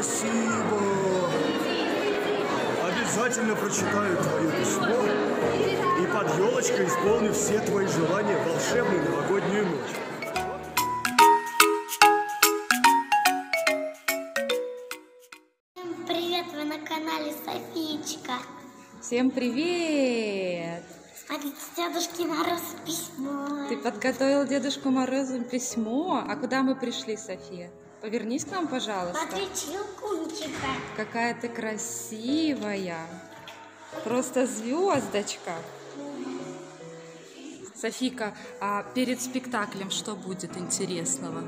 Спасибо. Обязательно прочитаю твое письмо и под елочкой исполню все твои желания в волшебную новогоднюю ночь. Всем привет! Смотрите, Дедушке Морозу письмо. Ты подготовил Дедушку Морозу письмо? А куда мы пришли, София? Повернись к нам, пожалуйста. Смотрите, щелкунчика. Какая ты красивая. Просто звездочка. Софика, а перед спектаклем что будет интересного?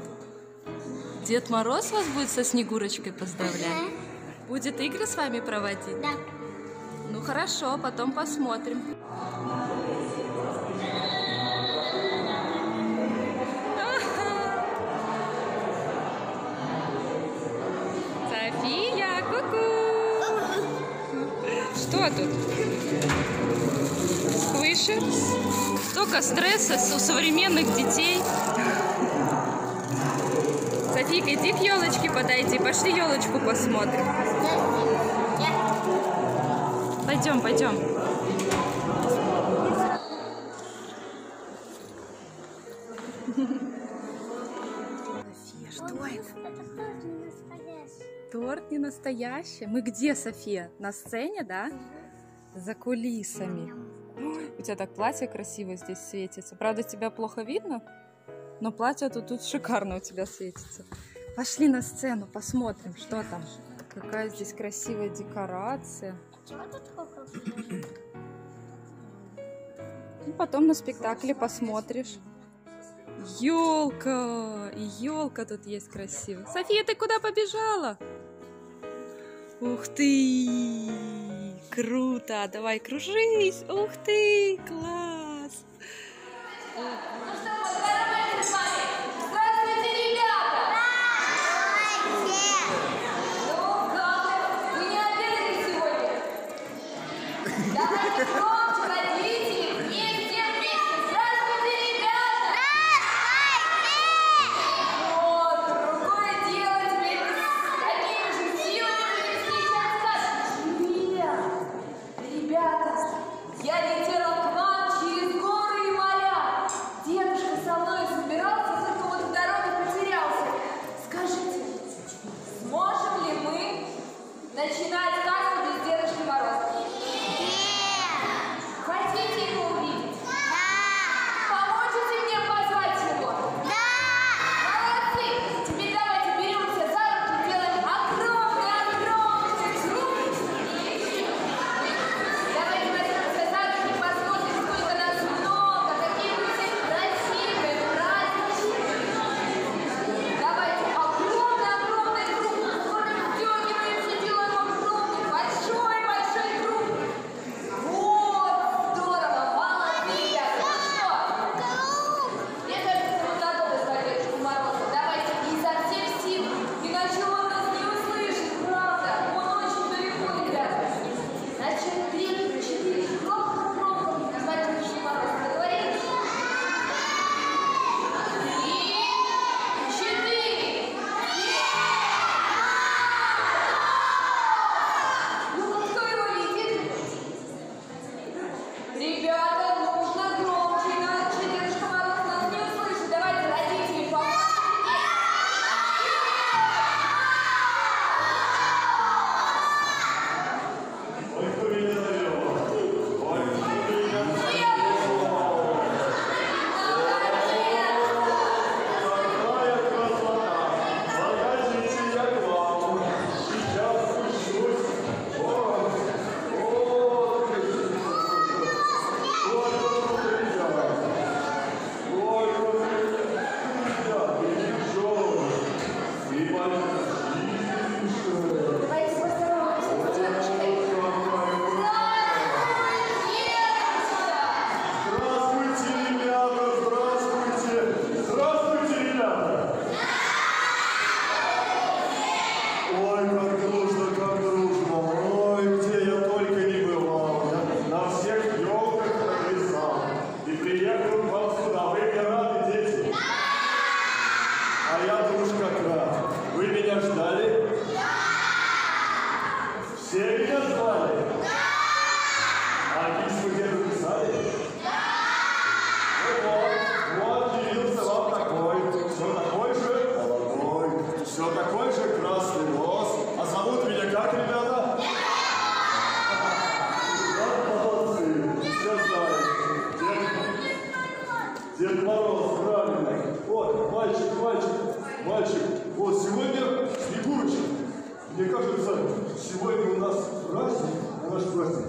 Дед Мороз вас будет со Снегурочкой поздравлять? Ага. Будет игры с вами проводить? Да. Ну хорошо, потом посмотрим. София, ку-ку! Что тут? Слышишь? Столько стресса у современных детей. Софика, иди к елочке подойди, пошли елочку посмотрим. Пойдем, пойдем. София, что это? Торт не настоящий. Торт не настоящий? Мы где, София? На сцене, да? За кулисами. У тебя так платье красиво здесь светится. Правда, тебя плохо видно, но платье-то тут шикарно у тебя светится. Пошли на сцену, посмотрим, что там. Какая здесь красивая декорация. И потом на спектакле посмотришь. Ёлка! И ёлка тут есть красивая. София, ты куда побежала? Ух ты! Круто! Давай, кружись! Ух ты! Класс! Вы меня ждали? Да! Все меня звали? Да! А книжку где вы писали? Да! Ну вот, вот явился вам такой, все такой же красный нос. А зовут меня как, ребята? Да! Вот молодцы, все знают. Дед Мороз, правильно. Вот, мальчик, вот сегодня Снегурочка. Мне кажется, сегодня у нас праздник, на наш праздник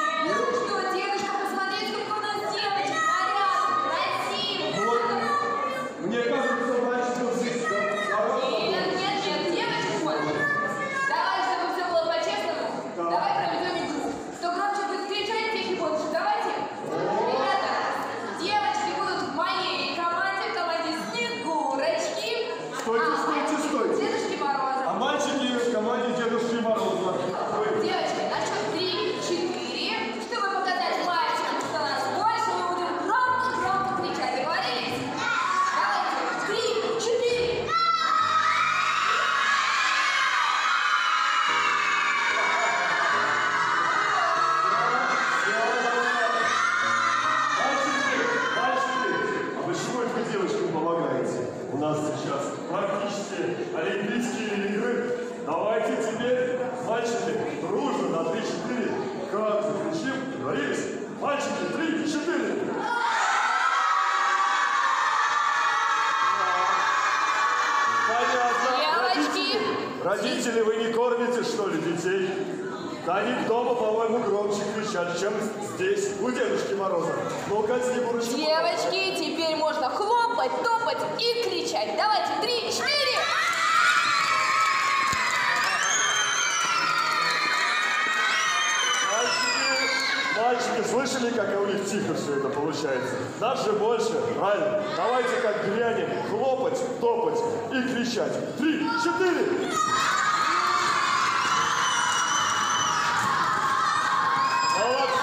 Ну что, дедушка, посмотрите, сколько у нас девочек, порядок, красивых. Вот, мне кажется, мальчиков здесь хорошо. Нет, девочек больше. Давай, чтобы все было по-честному, да. Давай проведем игру. Кто громче будет кричать, тех и больше. Давайте. Ребята, девочки будут в моей команде, в команде Снегурочки. Стойте. Дедушки Мороза. А мальчики в команде Дедушки Мороза. Девочки, на счет 3, 4, чтобы показать мальчикам, что нас больше, мы будем громко кричать. Договорились? Давайте, 3, 4. Мальчики, а почему это вы девочкам помогаете? У нас сейчас практически олимпийские игры. Давайте теперь, мальчики, дружно на 3-4. Как закричим, договорились? Мальчики, 3-4. Понятно. Родители, вы не кормите, что ли, детей? Да они дома, по-моему, громче кричат, чем здесь, у Дедушки Мороза. Ну-ка, Снегурочка. Девочки, теперь можно хлопать, топать и кричать. Давайте, 3-4. Мальчики, слышали, как у них тихо все это получается? Даже больше, правильно? Давайте как глянем, хлопать, топать и кричать. 3-4! Молодцы!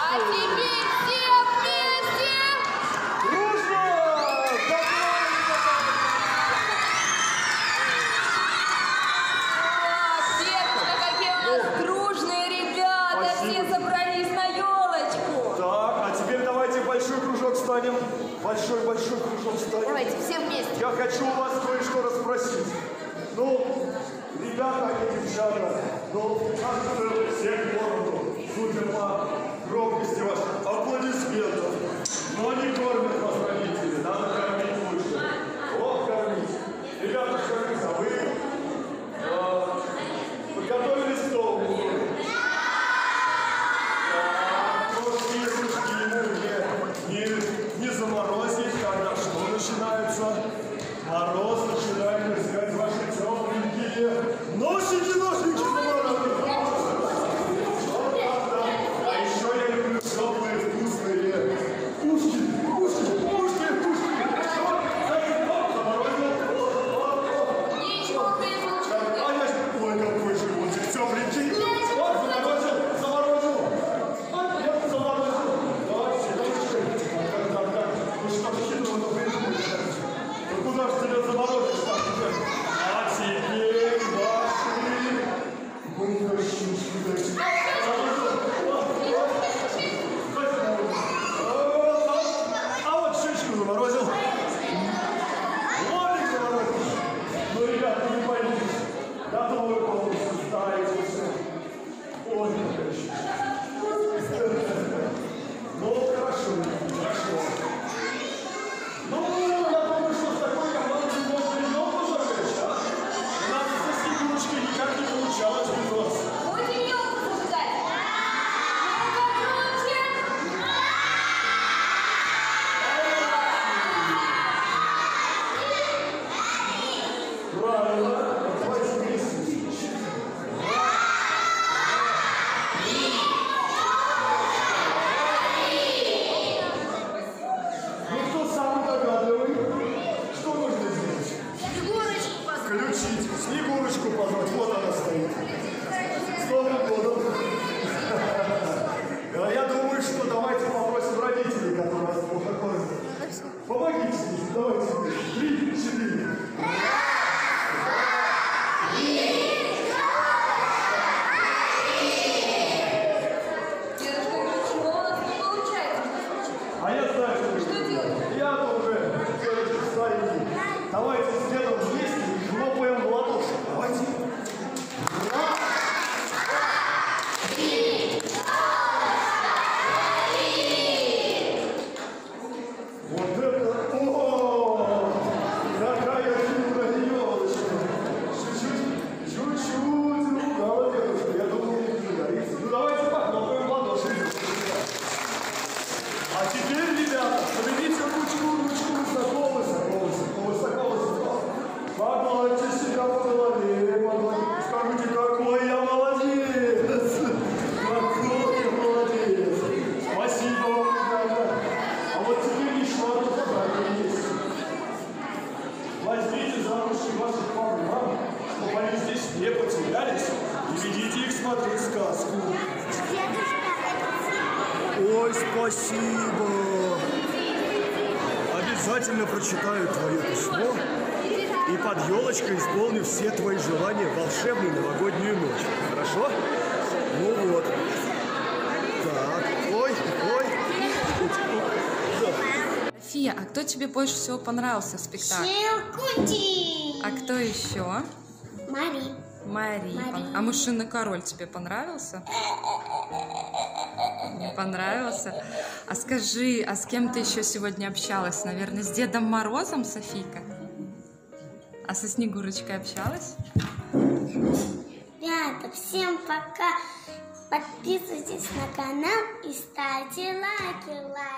А теперь все вместе! Дружно! Давай! Девочки, какие у нас дружные ребята! Спасибо. Все собрались на елку! Большой кружок станем. Большой кружок станем. Давайте, все вместе. Я хочу у вас кое-что расспросить. Ну, ребята и девчата, ну, кажется, всех кормят, судя по громкости ваших аплодисментов. Но не кормят вас родители, надо кормить лучше. Вот кормить. Ребята, скажите, а вы подготовили стол? Мороз начинает искать ваши тепленькие ножички заморозки. А еще я люблю теплые вкусные кушки. Ничего ты. Ой, какой животик тепленький. Вот заморозил. Ну что ж, хитро-то придумали. Ну куда ж тебя заморозишь так уже? А теперь ваши... Мы не хочу сюда. А вот щучку заморозил. Ловик заморозил. Ну, ребята, не боитесь. Готовы полностью ставить все. Ой, какая щучка. Ну, хорошо. Три, четыре. Погладьте себя по голове, погладьте. Скажите, какой я молодец! Какой я молодец! Спасибо вам, ребята! А вот теперь еще одно задание есть. Возьмите за ручки ваших мам и мам, чтобы они здесь не потерялись, и ведите их смотреть сказку. Ой, спасибо! Обязательно прочитаю твое письмо и под елочкой исполню все твои желания в волшебную новогоднюю ночь. Хорошо? Ну вот. Так. Ой, ой. София, а кто тебе больше всего понравился в спектакле? Щелкунчик. А кто еще? Мари. Мари. А мышиный король тебе понравился? Мне понравился. А скажи, а с кем ты еще сегодня общалась? Наверное, с Дедом Морозом, Софийка? А со Снегурочкой общалась? Ребята, всем пока. Подписывайтесь на канал и ставьте лайки.